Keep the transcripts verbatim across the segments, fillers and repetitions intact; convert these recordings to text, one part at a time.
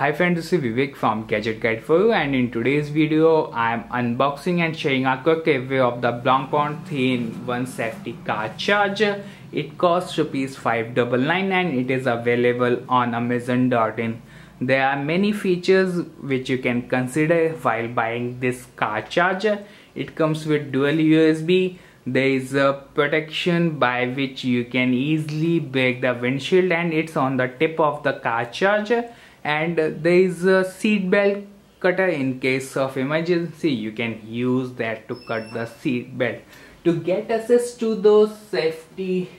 Hi friends, this is Vivek from Gadget Guide for You, and in today's video I am unboxing and sharing a quick review of the Blaupunkt three in one safety car charger. It costs rupees five ninety-nine and it is available on Amazon dot in. There are many features which you can consider while buying this car charger. It comes with dual U S B. There is a protection by which you can easily break the windshield, and it's on the tip of the car charger. And there is a seat belt cutter. In case of emergency, you can use that to cut the seat belt. To get access to those safety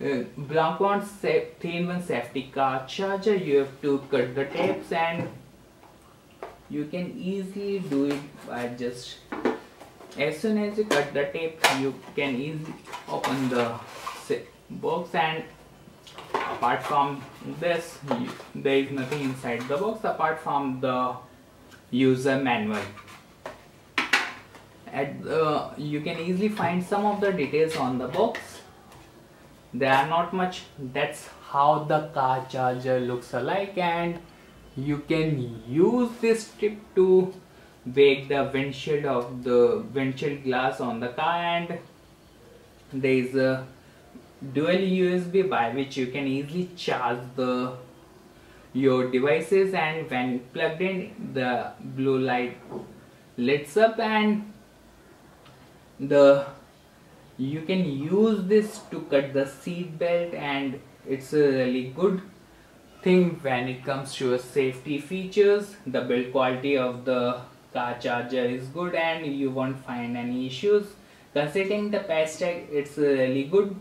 uh, Blaupunkt three in one safety car charger, you have to cut the tabs, and you can easily do it by just, as soon as you cut the tape, you can easily open the box. And apart from this, there is nothing inside the box apart from the user manual. At the, you can easily find some of the details on the box. There are not much. That's how the car charger looks alike, and you can use this strip to break the windshield of the windshield glass on the car. And there is a dual U S B by which you can easily charge the your devices, and when plugged in, the blue light lights up, and the you can use this to cut the seat belt. And it's a really good thing when it comes to safety features. The build quality of the car charger is good and you won't find any issues. Considering the price tag, it's really good.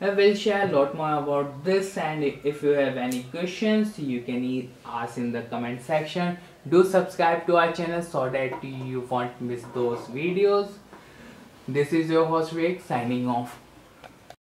I will share a lot more about this, and if you have any questions, you can ask in the comment section. Do subscribe to our channel so that you won't miss those videos. This is your host Vivek, signing off.